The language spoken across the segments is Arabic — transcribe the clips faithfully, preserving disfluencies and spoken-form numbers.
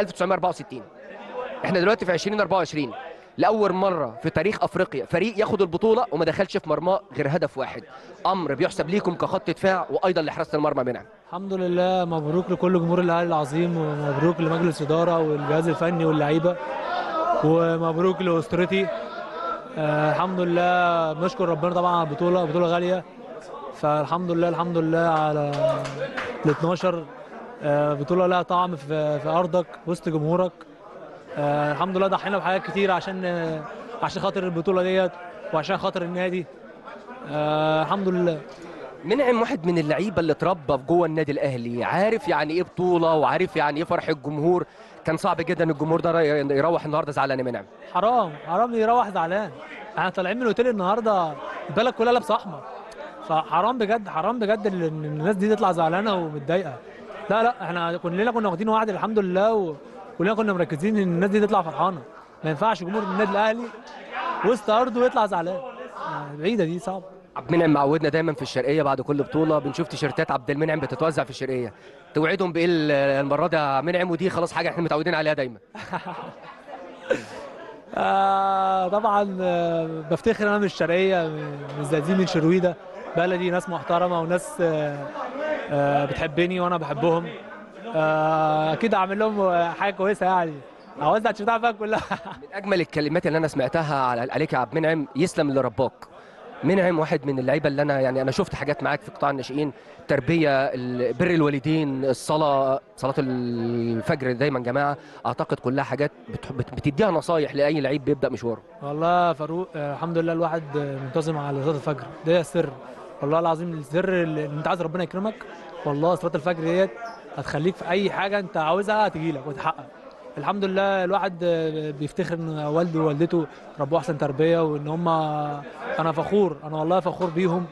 ألف وتسعمية أربعة وستين. احنا دلوقتي في ألفين وأربعة وعشرين، لاول مره في تاريخ افريقيا فريق ياخد البطوله وما دخلش في مرماه غير هدف واحد، امر بيحسب ليكم كخط دفاع وايضا لحراسه المرمى منعم. الحمد لله، مبروك لكل جمهور الاهلي العظيم، ومبروك لمجلس الاداره والجهاز الفني واللعيبه، ومبروك لاسرتي. آه الحمد لله، بنشكر ربنا طبعا على البطوله، بطوله غاليه، فالحمد لله الحمد لله على ال اتناشر آه بطوله لها طعم في, في ارضك وسط جمهورك. آه الحمد لله ضحينا بحاجات كتير عشان آه عشان خاطر البطوله ديت وعشان خاطر النادي. آه الحمد لله. منعم واحد من اللعيبه اللي اتربى جوه النادي الاهلي، عارف يعني ايه بطوله وعارف يعني ايه فرح الجمهور. كان صعب جدا الجمهور ده يروح النهارده زعلان يا منعم. حرام حرام يروح زعلان، احنا طالعين من الاوتيل النهارده البلد كلها لابسه احمر، فحرام بجد حرام بجد ان الناس دي تطلع زعلانه ومتضايقه. لا لا، احنا كلنا كنا واخدين وعد الحمد لله، و كلنا كنا مركزين ان الناس دي تطلع فرحانه. ما ينفعش جمهور النادي الاهلي وسط ارضه يطلع زعلان، بعيده دي صعبه. عبد المنعم معودنا دايما في الشرقيه بعد كل بطوله بنشوف تيشيرتات عبد المنعم بتتوزع في الشرقيه، توعدهم بايه المره دي يا منعم؟ ودي خلاص حاجه احنا متعودين عليها دايما. آه طبعا بفتخر انا من الشرقيه، من زقازيق، من شرويده، بلدي ناس محترمه وناس آه آه بتحبني وانا بحبهم. اكيد هعمل لهم حاجه كويسه، يعني اوزع الشتاعه بقى كلها. من اجمل الكلمات اللي انا سمعتها عليك يا عبد المنعم، يسلم اللي رباك. منعم واحد من اللعيبه اللي انا يعني انا شفت حاجات معاك في قطاع الناشئين، التربيه، بر الوالدين، الصلاه، صلاه الفجر دايما جماعه، اعتقد كلها حاجات بتديها نصايح لاي لعيب بيبدا مشواره. والله فاروق الحمد لله الواحد منتظم على صلاه الفجر، ده السر والله العظيم، السر اللي انت عايز ربنا يكرمك. والله صلاه الفجر ديت هتخليك في اي حاجه انت عاوزها هتجيلك وتتحقق. الحمد لله الواحد بيفتخر ان والده ووالدته ربوه احسن تربيه، وان هم انا فخور، انا والله فخور بيهم،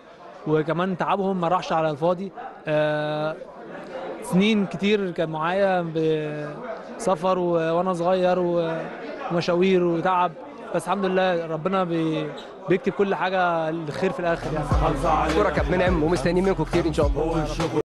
وكمان تعبهم ما راحش على الفاضي. آه سنين كتير كان معايا بسفر و... وانا صغير و... ومشاوير وتعب، بس الحمد لله ربنا بي... بيكتب كل حاجه للخير في الاخر. يعني اشكرك يا عبد المنعم ومستنيين منكم كتير ان شاء الله.